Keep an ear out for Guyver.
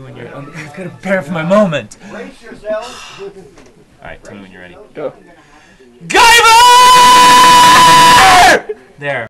I've got to prepare for my moment. Brace yourself. Alright, tell me when you're ready. Go. Guyver! There.